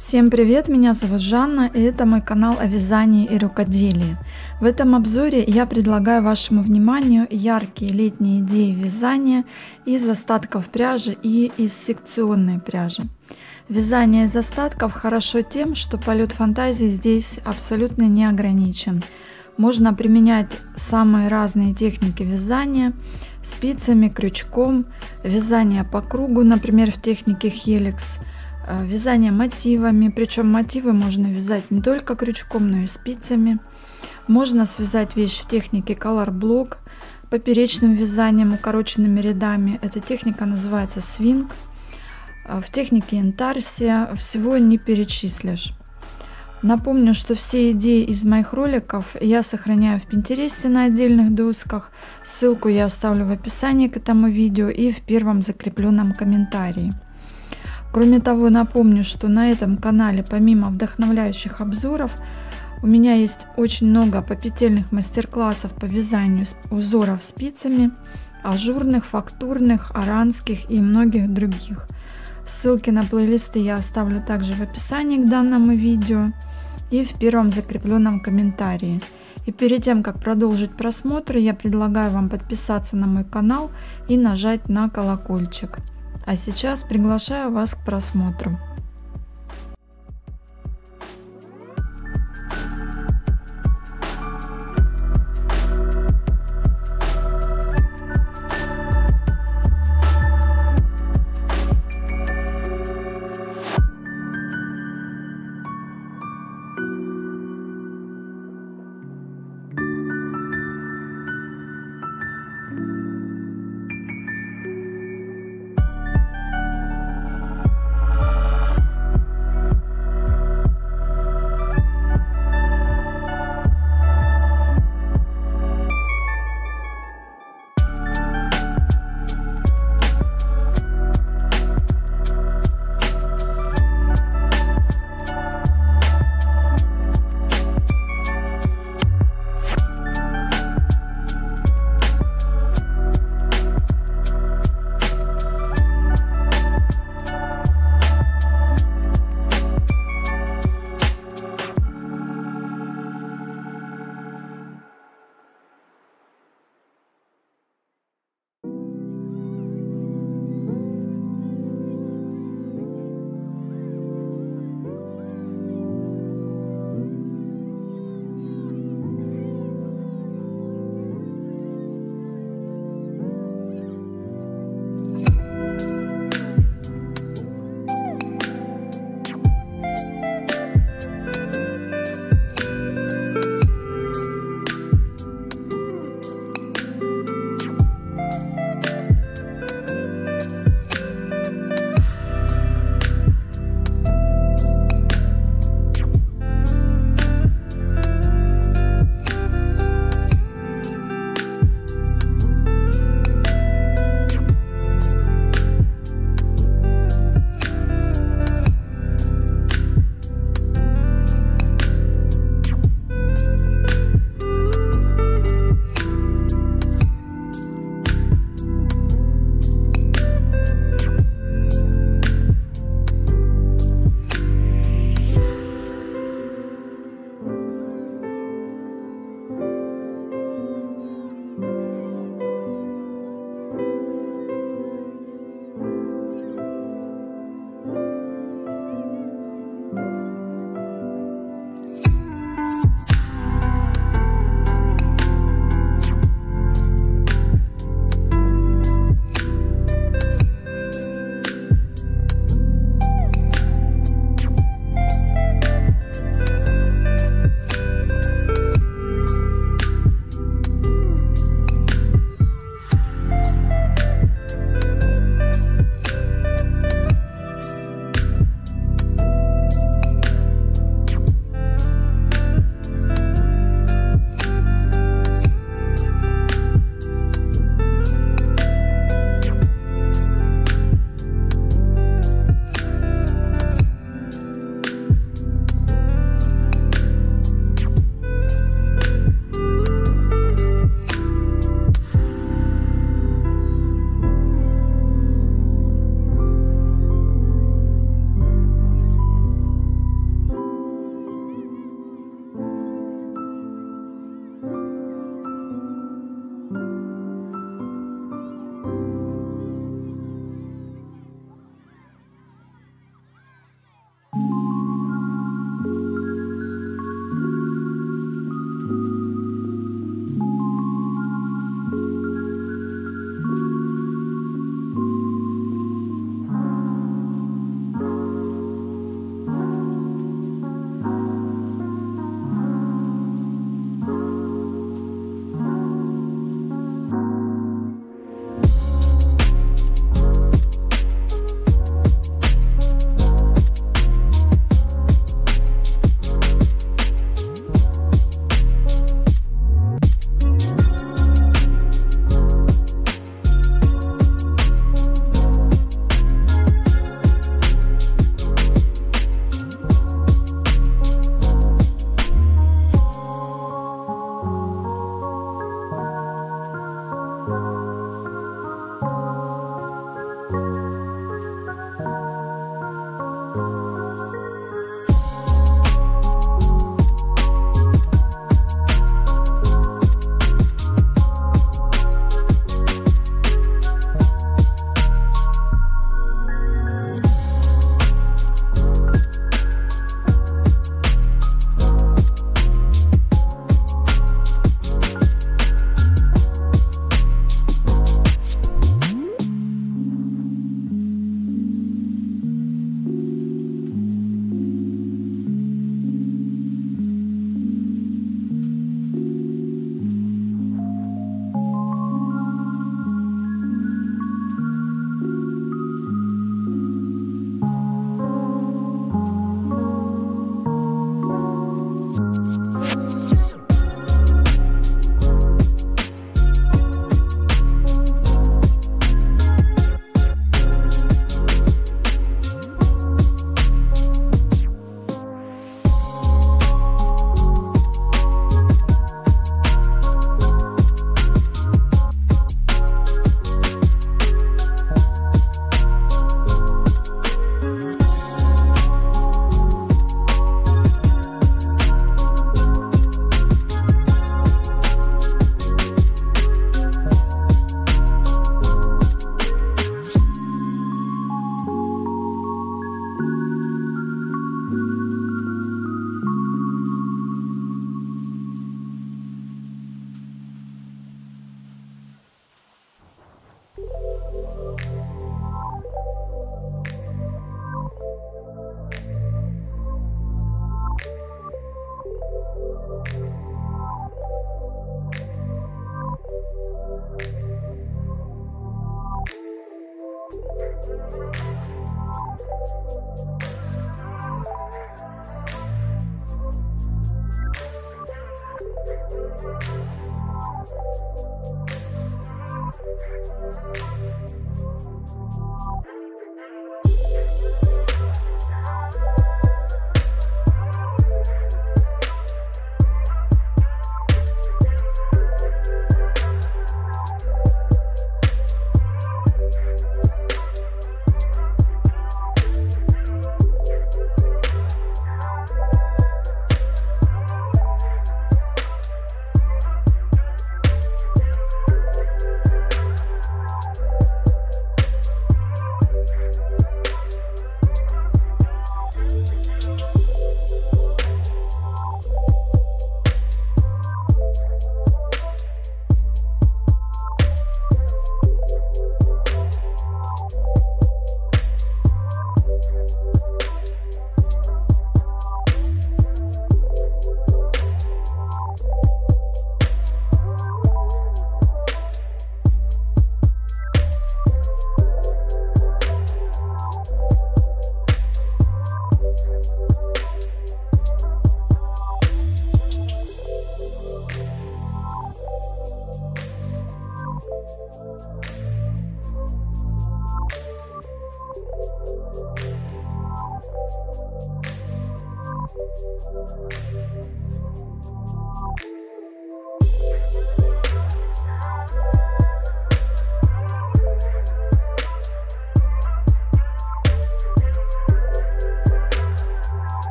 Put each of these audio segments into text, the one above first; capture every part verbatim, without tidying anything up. Всем привет, меня зовут Жанна, и это мой канал о вязании и рукоделии. В этом обзоре я предлагаю вашему вниманию яркие летние идеи вязания из остатков пряжи и из секционной пряжи. Вязание из остатков хорошо тем, что полет фантазии здесь абсолютно не ограничен. Можно применять самые разные техники вязания спицами, крючком, вязание по кругу, например, в технике хеликс, вязание мотивами, причем мотивы можно вязать не только крючком, но и спицами. Можно связать вещь в технике колорблок, поперечным вязанием, укороченными рядами. Эта техника называется свинг. В технике Интарсия всего не перечислишь. Напомню, что все идеи из моих роликов я сохраняю в Pinterest на отдельных досках. Ссылку я оставлю в описании к этому видео и в первом закрепленном комментарии. Кроме того, напомню, что на этом канале, помимо вдохновляющих обзоров, у меня есть очень много попетельных мастер-классов по вязанию узоров спицами, ажурных, фактурных, оранских и многих других. Ссылки на плейлисты я оставлю также в описании к данному видео и в первом закрепленном комментарии. И перед тем, как продолжить просмотр, я предлагаю вам подписаться на мой канал и нажать на колокольчик. А сейчас приглашаю вас к просмотру.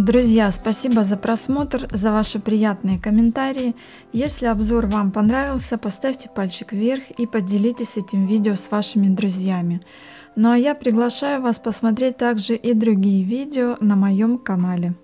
Друзья, спасибо за просмотр, за ваши приятные комментарии. Если обзор вам понравился, поставьте пальчик вверх и поделитесь этим видео с вашими друзьями. Ну а я приглашаю вас посмотреть также и другие видео на моем канале.